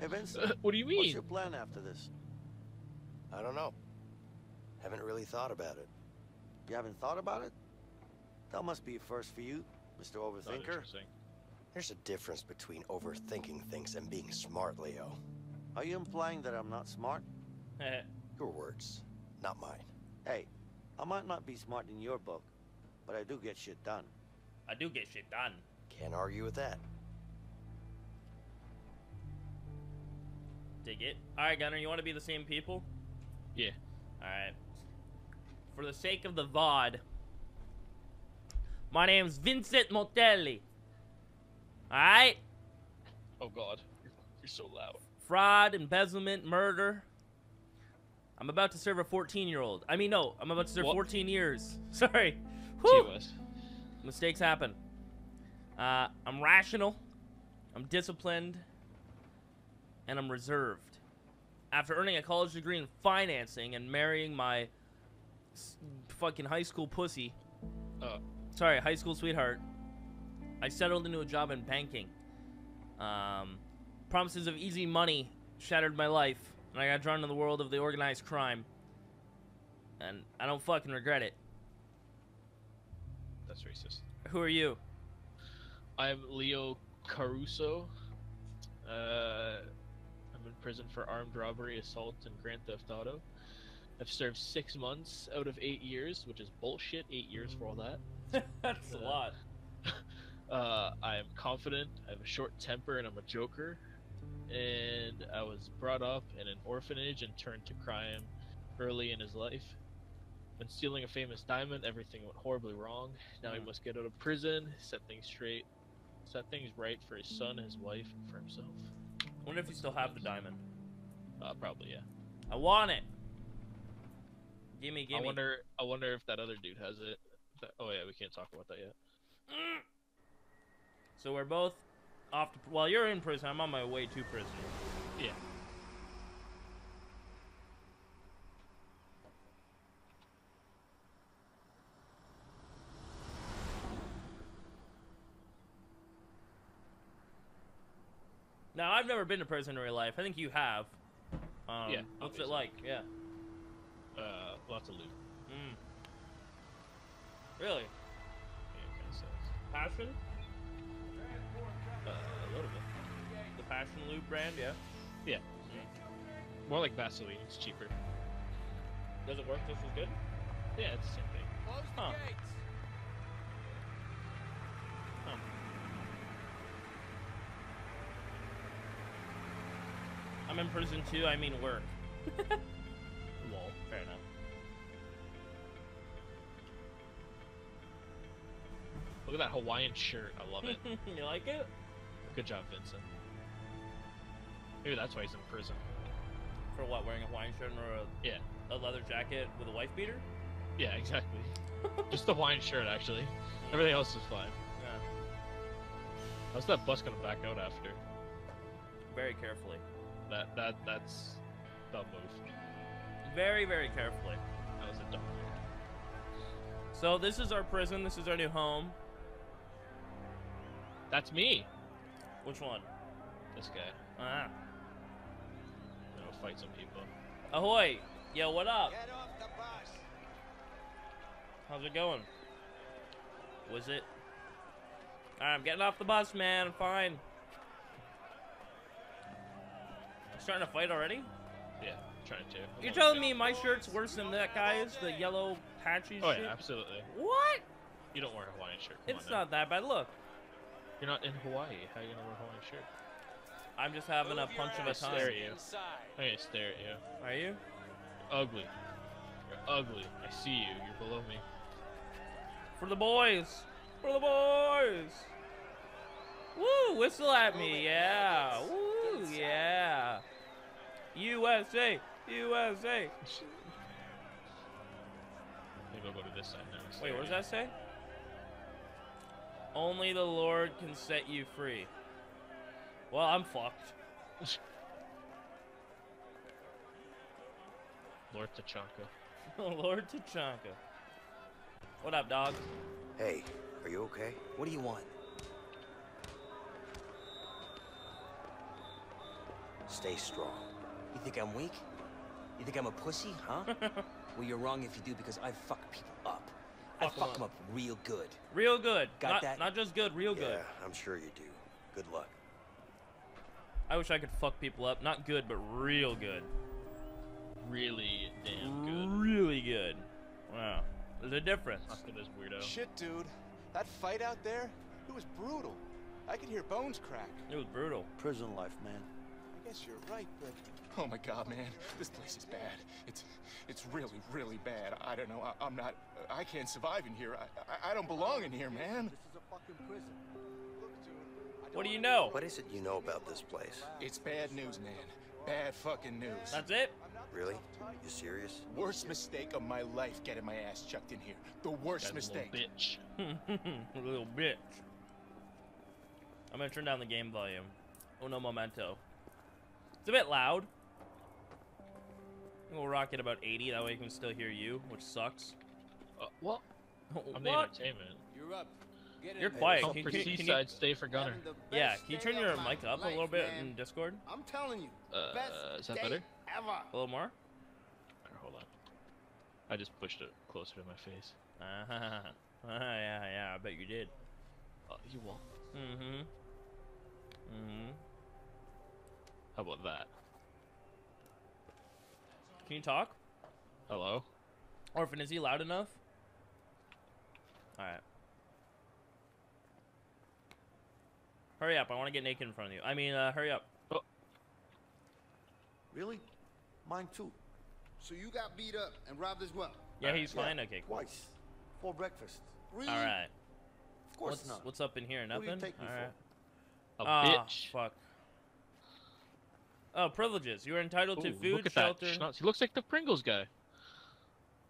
Hey, Vincent. What do you mean? What's your plan after this? I don't know. Haven't really thought about it. You haven't thought about it? That must be a first for you, Mr. Overthinker. There's a difference between overthinking things and being smart, Leo. Are you implying that I'm not smart? Your words, not mine. Hey, I might not be smart in your book, but I do get shit done. I do get shit done. Can't argue with that. Dig it. Alright, Gunner, you want to be the same people? Yeah. Alright. For the sake of the VOD, my name's Vincent Moretti. Alright? Oh, God. You're so loud. Fraud, embezzlement, murder. I'm about to serve a 14-year-old. I mean, no. I'm about to serve 14 years. Sorry. Mistakes happen. I'm rational. I'm disciplined. And I'm reserved. After earning a college degree in financing and marrying my fucking high school pussy. Sorry, high school sweetheart. I settled into a job in banking. Promises of easy money shattered my life, and I got drawn into the world of the organized crime. And I don't fucking regret it. That's racist. Who are you? I'm Leo Caruso. I'm in prison for armed robbery, assault, and grand theft auto. I've served 6 months out of 8 years, which is bullshit. 8 years for all that. That's a lot. I'm confident, I have a short temper, and I'm a joker. And I was brought up in an orphanage and turned to crime early in his life. When stealing a famous diamond, everything went horribly wrong. Now he must get out of prison, set things straight, set things right for his son, his wife, and for himself. I wonder if you still have the diamond. Probably, yeah. I want it! Gimme, gimme. I wonder if that other dude has it. Oh yeah, we can't talk about that yet. So we're both off to, well, you're in prison, I'm on my way to prison. Yeah. Now, I've never been to prison in real life. I think you have. Yeah. What's it like? Yeah. Lots of loot. Really? Yeah, kind of sucks. Passion? A little bit. The Passion Loot brand, yeah? Yeah. More like Vaseline. It's cheaper. Does it work just as good? Yeah, it's the same thing. Close the gates! I'm in prison too, I mean work. Well, fair enough. Look at that Hawaiian shirt, I love it. You like it? Good job, Vincent. Maybe that's why he's in prison. For what, wearing a Hawaiian shirt or a leather jacket with a wife beater? Yeah, exactly. Just the Hawaiian shirt, actually. Everything else is fine. Yeah. How's that bus gonna back out after? Very carefully. That's the move. Very, very carefully. That was a dumb move. So this is our prison. This is our new home. That's me. Which one? This guy. Ah. I'm gonna fight some people. Ahoy! Yo, what up? Get off the bus. How's it going? Was it? Alright, I'm getting off the bus, man. I'm fine. Starting to fight already? Yeah, trying to. You're telling me my shirt's worse than that guy's? The yellow patchy shit? Oh yeah, absolutely. What? You don't wear a Hawaiian shirt. It's not that bad. Look. You're not in Hawaii. How are you gonna wear a Hawaiian shirt? I'm just having a punch of a time. I'm gonna stare at you. Are you? You're ugly. You're ugly. I see you. You're below me. For the boys. For the boys. Woo! Whistle at me. Yeah. Woo! Yeah. USA! USA! Maybe I'll go to this side now. Wait, what does that say? Only the Lord can set you free. Well, I'm fucked. Lord Tachanka. Lord Tachanka. What up, dog? Hey, are you okay? What do you want? Stay strong. You think I'm weak? You think I'm a pussy, huh? Well, you're wrong if you do, because I fuck people up. I fuck them up real good. Real good. Got that? Not just good, real good. Yeah, I'm sure you do. Good luck. I wish I could fuck people up. Not good, but real good. Really damn good. Really good. Wow. There's a difference. Look at this weirdo. Shit, dude. That fight out there, it was brutal. I could hear bones crack. It was brutal. Prison life, man. I guess you're right, but... Oh my God, man. This place is bad. It's really, really bad. I don't know. I can't survive in here. I don't belong in here, man. This is a fucking prison. What do you know? What is it you know about this place? It's bad news, man. Bad fucking news. That's it? Really? You serious? Worst mistake of my life, getting my ass chucked in here. The worst mistake. Little bitch. Little bitch. I'm gonna turn down the game volume. Oh no, momento. It's a bit loud. We'll rock it about 80. That way I can still hear you, which sucks. What? I'm the entertainment. You're up. You're quiet. Can you stay for Gunner? Yeah, can you turn your mic up a little bit in Discord? I'm telling you. Is that better? A little more? Hold on. I just pushed it closer to my face. Yeah, I bet you did. You won't. How about that? Can you talk? Hello? Orphan, is he loud enough? Alright. Hurry up, I want to get naked in front of you. I mean, hurry up. Oh. Really? Mine too. So you got beat up and robbed as well? Yeah, he's fine. Yeah. Okay, cool. Twice. For breakfast. Really? All right. Of course not. What's up in here? Nothing? What do you take me for? A bitch. Fuck. Oh, privileges. You are entitled to food, look at shelter. That. He looks like the Pringles guy.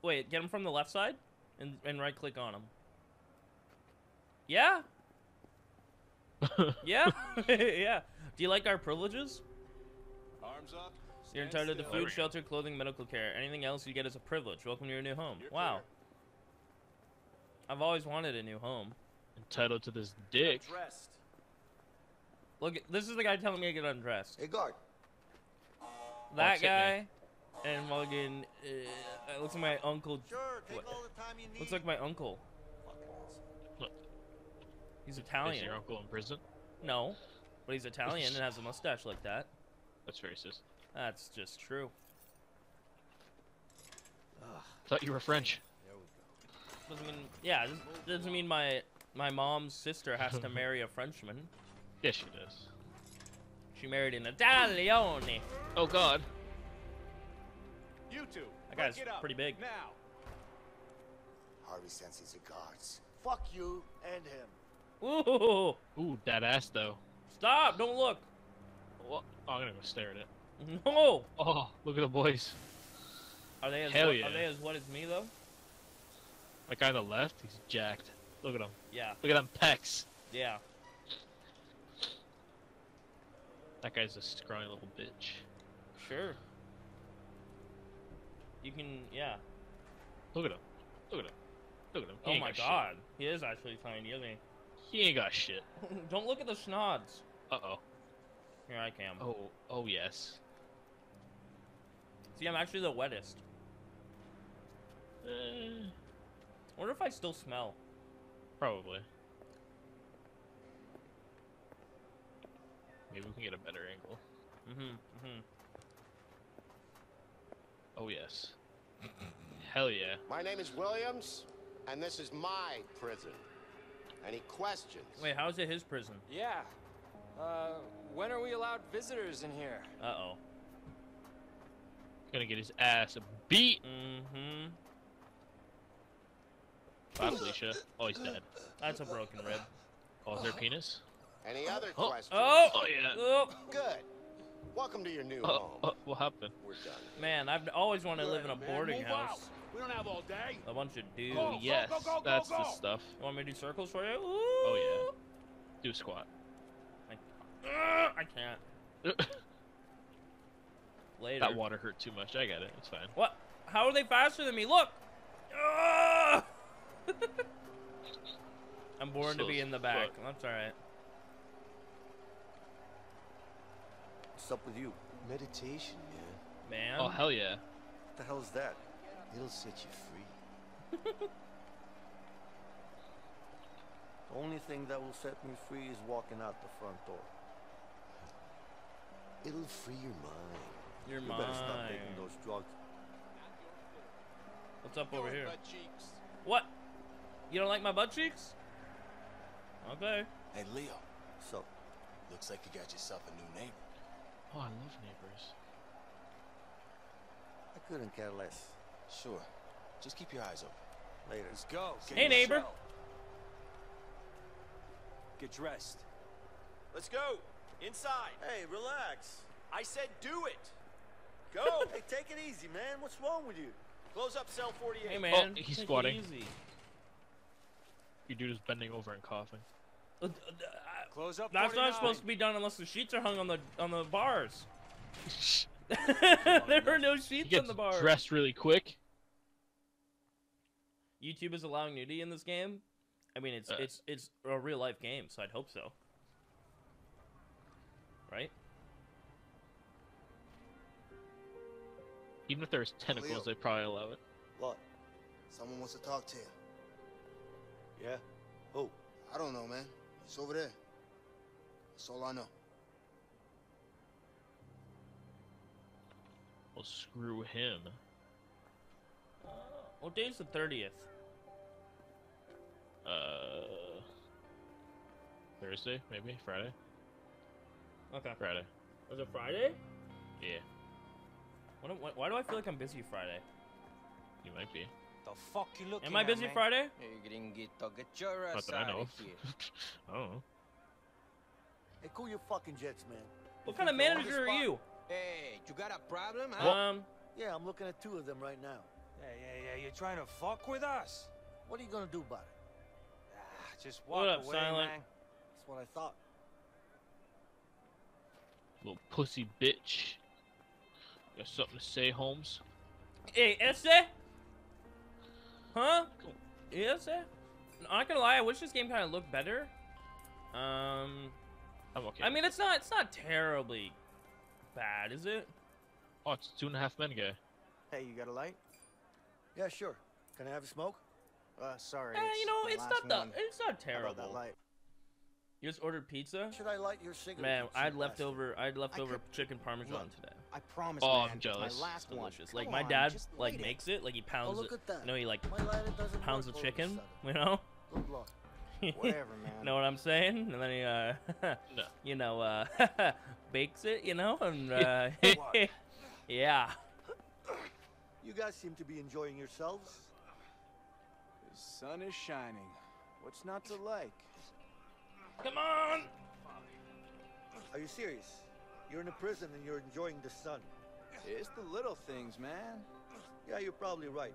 Wait, get him from the left side and right click on him. Yeah? Yeah, yeah. Do you like our privileges? Arms up. You're entitled to food, shelter, clothing, medical care. Anything else you get is a privilege. Welcome to your new home. Wow. I've always wanted a new home. Entitled to this dick. Undressed. Look, this is the guy telling me to get undressed. Hey, guard. That guy, and Mulligan. Looks like my uncle. Sure, take all the time you need. Looks like my uncle. He's Italian. Is your uncle in prison? No, but he's Italian and has a mustache like that. That's racist. That's just true. Thought you were French. There we go. Doesn't mean, yeah, doesn't mean my mom's sister has to marry a Frenchman. Yes, she does. She married an Italian. Oh God. You two. That guy's pretty big. Now. Harvey sends his regards. Fuck you and him. Ooh, that ass though. Stop! Don't look. Well, I'm gonna go stare at it. No. Oh, look at the boys. Are they as Hell yeah. Are they as what as me though? That guy on the left, he's jacked. Look at him. Yeah. Look at them pecs. Yeah. That guy's a scrawny little bitch. Sure. You can, yeah. Look at him. Look at him. Look at him. Oh my God, he is actually tiny, isn't he? He ain't got shit. Don't look at the snods. Uh-oh. Here I am. Oh yes. See, I'm actually the wettest. I wonder if I still smell. Probably. Maybe we can get a better angle. Oh yes. Hell yeah. My name is Williams, and this is my prison. Any questions? Wait, how is it his prison? Yeah. When are we allowed visitors in here? Uh-oh. Gonna get his ass beat. Bye, Alicia. Oh, he's dead. That's a broken rib. Oh, is there a penis? Any other questions? Oh, yeah. Good. Welcome to your new home. What happened? We're done. Man, I've always wanted to live in a boarding house. Out. We don't have all day. A bunch of dudes. Go, yes, go, that's the stuff. You want me to do circles for you? Ooh. Oh yeah. Do a squat. I can't. Later. That water hurt too much. I got it. It's fine. What? How are they faster than me? Look. I'm born to be in the back. That's all right. What's up with you? Meditation, man. Oh, hell yeah. What the hell is that? It'll set you free. The only thing that will set me free is walking out the front door. It'll free your mind. You better stop taking those drugs. What's up over here? What? You don't like my butt cheeks? Okay. Hey, Leo. So, looks like you got yourself a new neighbor. Oh, I love neighbors. I couldn't care less. Sure. Just keep your eyes open. Later. Let's go. Hey, neighbor. Get dressed. Let's go. Inside. Hey, relax. I said do it. Go. Hey, take it easy, man. What's wrong with you? Close up cell 48. Hey, man. Oh, he's squatting. Easy. Your dude is bending over and coughing. Close up. That's 49. Not supposed to be done unless the sheets are hung on the bars. There are no sheets on the bars. Dressed really quick. YouTube is allowing nudity in this game. I mean, it's a real life game, so I'd hope so. Right? Even if there's tentacles, they probably allow it. Look, someone wants to talk to you. Yeah? Who? I don't know, man. It's over there. That's all I know. Well, screw him. What day's the 30th? Thursday, maybe? Friday? Okay. Friday. Was it Friday? Yeah. Why do I feel like I'm busy Friday? You might be. The fuck you looking at? Am I busy Friday? Not that I know. I don't know. Hey, cool your fucking jets, man. What kind of manager are you? Hey, you got a problem, huh? Yeah, I'm looking at two of them right now. Yeah, you're trying to fuck with us? What are you gonna do about it? Just walk away, Silent? Man. That's what I thought. Little pussy bitch. You got something to say, Holmes? Hey, essay? Huh? Yes, eh? I'm not gonna lie, I wish this game kinda looked better. I'm okay. I mean, it's not terribly bad, is it? Oh, it's 2.5 Men guy. Hey, you got a light? Yeah, sure. Can I have a smoke? Sorry. You know, it's not terrible. How about that light? You just ordered pizza? Should I light your cigarette? Man, I had leftover chicken parmesan today. I promise. Oh, I'm jealous. It's delicious. Like my dad, like makes it. Like he pounds it. No, he like pounds the chicken. You know. Whatever, man. Know what I'm saying? And then he, you know, bakes it. You know, and yeah. You guys seem to be enjoying yourselves. The sun is shining. What's not to like? Come on! Are you serious? You're in a prison and you're enjoying the sun. It's the little things, man. Yeah, you're probably right.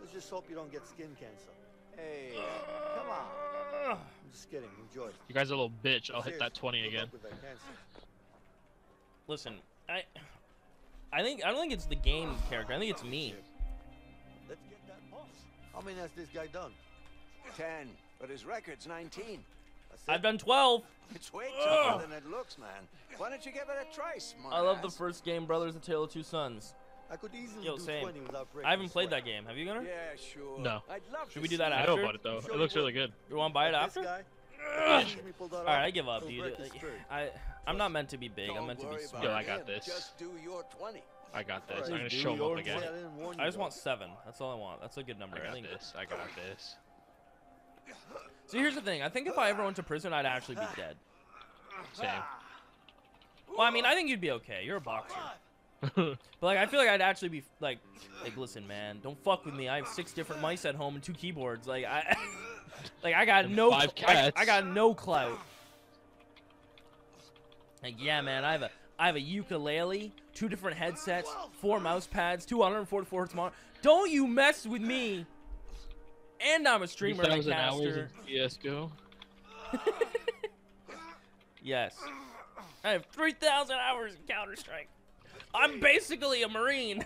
Let's just hope you don't get skin cancer. Hey, come on. I'm just kidding. Enjoy. You guys are a little bitch. I'll hit that 20 again. Listen, I don't think it's the game character. I think it's me. Let's get that boss. How many has this guy done? 10, but his record's 19. I've done 12. It's way tougher than it looks, man. Why don't you give it a try, smart ass? I love the first game, Brothers: The Tale of Two Sons. I could easily do 20 without breaking. I haven't played that game. Have you, Gunnar? Yeah, sure. No. I'd love Should we do that after? I know about it though. It looks really good. You want to buy it after? All right, I give up, dude. I'm not meant to be big. I'm meant to be small. Yo, I got this. Just do your 20. I got this. I'm gonna show him up again. I just want 7. That's all I want. That's a good number. I got this. I got this. So here's the thing. I think if I ever went to prison, I'd actually be dead. Same. Well, I mean, I think you'd be okay. You're a boxer. But like, I feel like I'd actually be like, listen, man, don't fuck with me. I have 6 different mice at home and 2 keyboards. Like, I got no, 5 cats. I got no clout. Like, yeah, man, I have a ukulele, 2 different headsets, 4 mouse pads, 244 hertz monitor. Don't you mess with me. And I'm a streamer and a caster. CS:GO. Yes. I have 3,000 hours in Counter-Strike. I'm basically a Marine.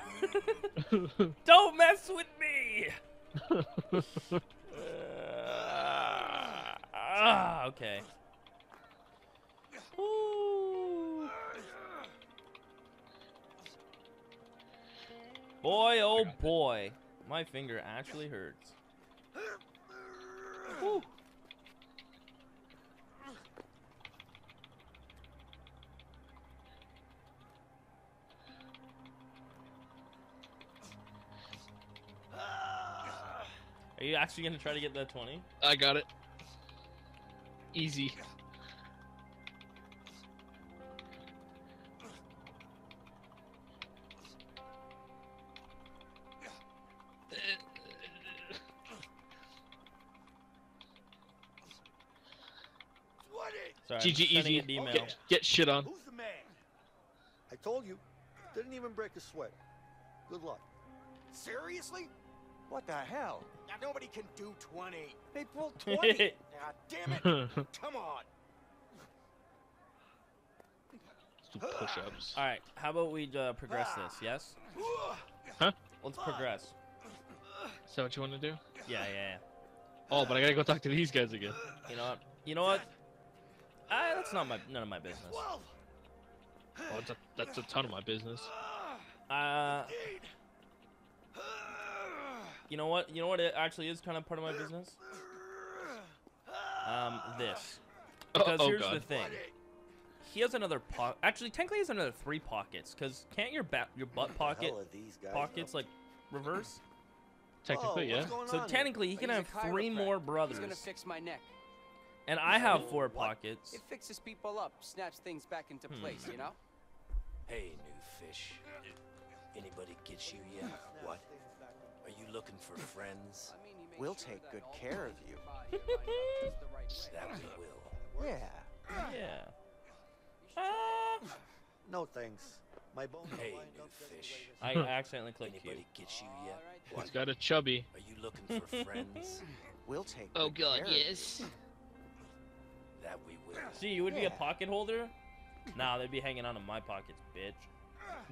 Don't mess with me. Okay. Ooh. Boy, oh boy. My finger actually hurts. Whew. Are you actually going to try to get that 20? I got it. Easy. Sorry, GG easy. Get shit on. Who's the man? I told you. Didn't even break a sweat. Good luck. Seriously? What the hell? Now nobody can do 20. They pulled 20. God damn it. Come on. Push-ups. All right. How about we progress this? Yes. Huh? Let's progress. Is that what you want to do? Yeah. Oh, but I gotta go talk to these guys again. You know what? That's not none of my business. Oh, that's a ton of my business. You know what? You know what? It actually is kind of part of my business. This. Because here's the thing. He has another pocket. Actually, technically, he has another 3 pockets. Cause can't your butt pockets like reverse? Technically, yeah. So technically, he can have 3 more brothers. He's gonna fix my neck. And I have 4 pockets. It fixes people up, snaps things back into place, you know? Hey, new fish. Anybody gets you yet? What? Are you looking for friends? We'll take good care of you. That we will. Yeah. No thanks. My bones. Hey, new fish. I accidentally clicked you. Anybody gets you yet? What? He's got a chubby. Are you looking for friends? We'll take good care of you. Oh god, yes. That we will. See, you would be a pocket holder? Nah, they'd be hanging on to my pockets, bitch.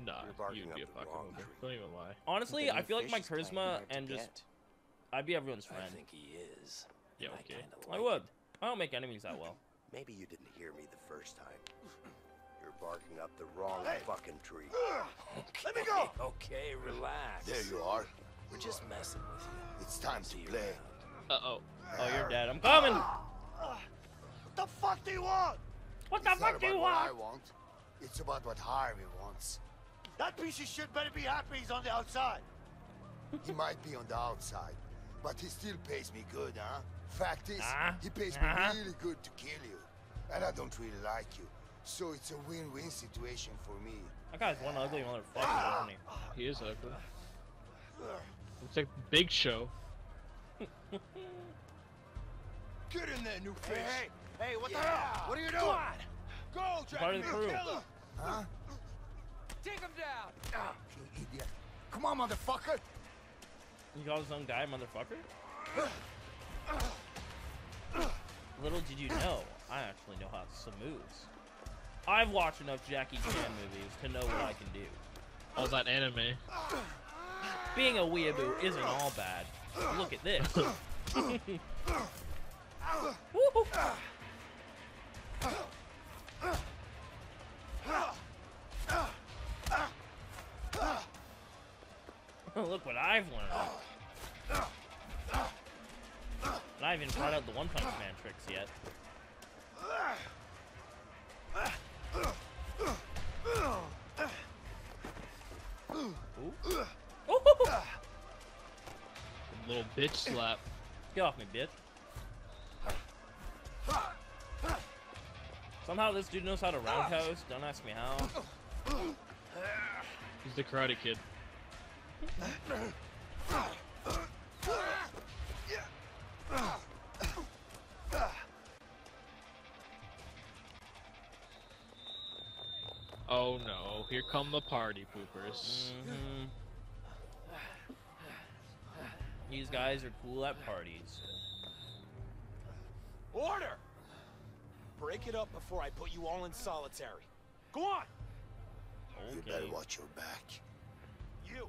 Nah, you'd be a pocket holder. Don't even lie. Honestly, I feel like my charisma and just... I'd be everyone's friend. I think he is. Yeah, okay. I would. I don't make enemies that well. Maybe you didn't hear me the first time. You're barking up the wrong fucking tree. Okay. Let me go! Okay, relax. There you are. We're just messing with you. It's time to play. Uh-oh. Oh, you're dead. I'm coming! What the fuck do you want? What I want. It's about what Harvey wants. That piece of shit better be happy he's on the outside. He might be on the outside, but he still pays me good, huh? Fact is, he pays me really good to kill you. And I don't really like you. So it's a win-win situation for me. That guy's one ugly motherfucker, isn't he? He is ugly. Looks like Big Show. Get in there, new fish. Hey, what the hell? What are you doing? Go, Jackie. Kill him. Huh? Take him down. You idiot. Come on, motherfucker. You got his own guy, motherfucker? Little did you know, I actually know how some moves. I've watched enough Jackie Chan movies to know what I can do. All that anime. Being a weeaboo isn't all bad. Look at this. Woo-hoo. Look what I've learned. And I haven't brought out the One Punch Man tricks yet. Little bitch slap. Get off me, bitch. Somehow this dude knows how to roundhouse. Don't ask me how. He's the Karate Kid. Oh no! Here come the party poopers. These guys are cool at parties. Order! Break it up before I put you all in solitary. Go on! Okay. You better watch your back. You!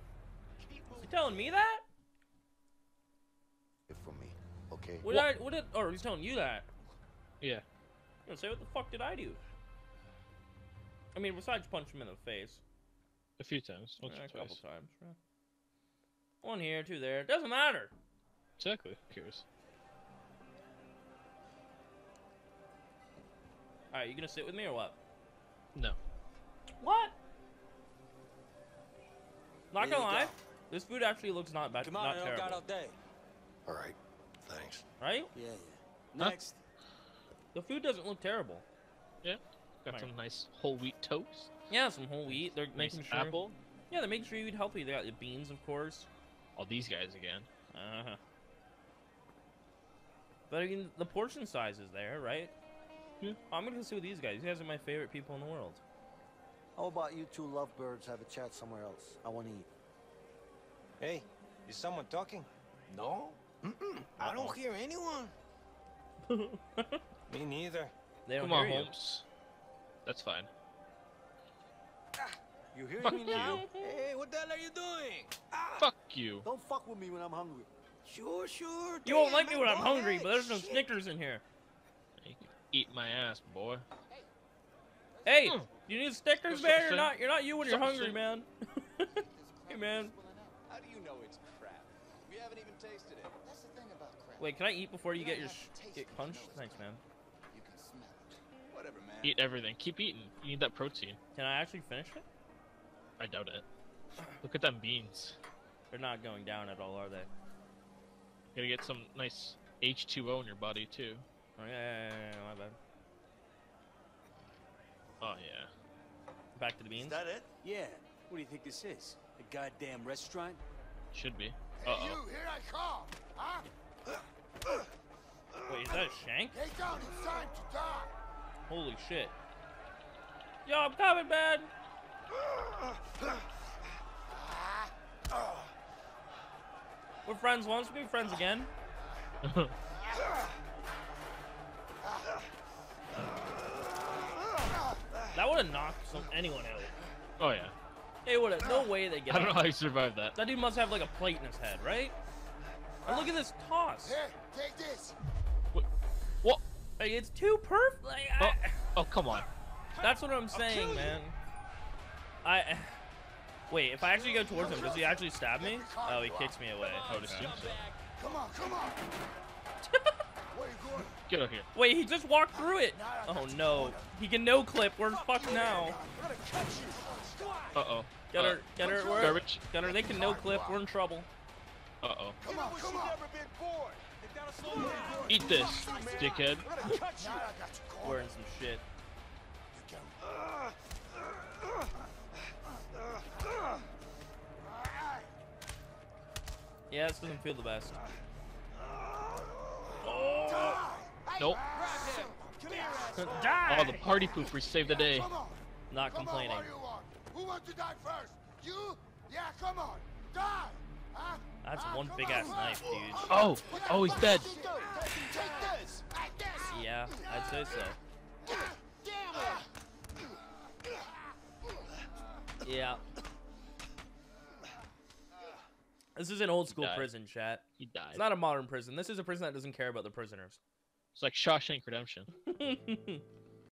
You telling me that? For me, okay. What did he's telling you that? Yeah. You know, say what the fuck did I do? I mean, besides punch him in the face. A few times. A couple times, right? One here, two there. Doesn't matter. Exactly. Who cares? Alright, you gonna sit with me or what? No. What? Not gonna lie, this food actually looks not bad. Come on, I got all day. Alright, thanks. Right? Yeah, yeah. Next. Huh? The food doesn't look terrible. Yeah. Got some nice whole wheat toast. Yeah, some whole wheat. They're making sure. Apple. Yeah, they're making sure you eat healthy. They got the beans, of course. All these guys again. Uh-huh. But again, the portion size is there, right? Yeah. I'm gonna see with these guys. These guys are my favorite people in the world. How about you two lovebirds have a chat somewhere else? I want to eat. Hey, is someone talking? No. Mm-mm. I don't hear anyone. Me neither. They don't hear you. Holmes. That's fine. Ah, you hear me now? Hey, what the hell are you doing? Ah, fuck you. Don't fuck with me when I'm hungry. Sure, sure. You won't like me when I'm hungry, but there's no Snickers in here. You can eat my ass, boy. Hey, you need Snickers, man? You're not you when you're hungry, man. Hey, man. How do you know it's crap? We haven't even tasted it. That's the thing about crap. Wait, can I eat before you get your shit punched? Thanks, man. You can smell it. Whatever, man. Eat everything. Keep eating. You need that protein. Can I actually finish it? I doubt it. Look at them beans. They're not going down at all, are they? Gotta get some nice H2O in your body too. Oh yeah, my bad. Oh yeah. Back to the beans. Is that it? Yeah. What do you think this is? A goddamn restaurant? Should be. Uh-oh. Hey, you, here I come. Huh? Wait, is that a shank? Hey, down, it's time to die. Holy shit. Yo, I'm coming, man. We're friends once, we'll be friends again. That would have knocked anyone out. Oh yeah. It would have. No way they get. I don't know how he survived that. That dude must have like a plate in his head, right? And look at this toss. Here, take this. What? What? Like, it's too perfect. Like, oh, come on. That's what I'm saying, man. Wait. If I actually go towards him, does he actually stab me? Oh, he kicks me away. I would assume so. Come on, come on. Get out here. Wait, he just walked through it. Oh no. He can no clip. We're fucked now. Uh-oh. Get her. Garbage. Get her. They can no clip. We're in trouble. Uh-oh. Eat this, dickhead. We're in some shit. Yeah, this doesn't feel the best. Oh. Nope. Oh, the party pooper saved the day. Not complaining. Who wants to die first? You? Yeah, come on. Die. That's one big ass knife, dude. Oh, he's dead. Yeah, I'd say so. Yeah. This is an old school prison, chat. He died. It's not a modern prison. This is a prison that doesn't care about the prisoners. It's like Shawshank Redemption.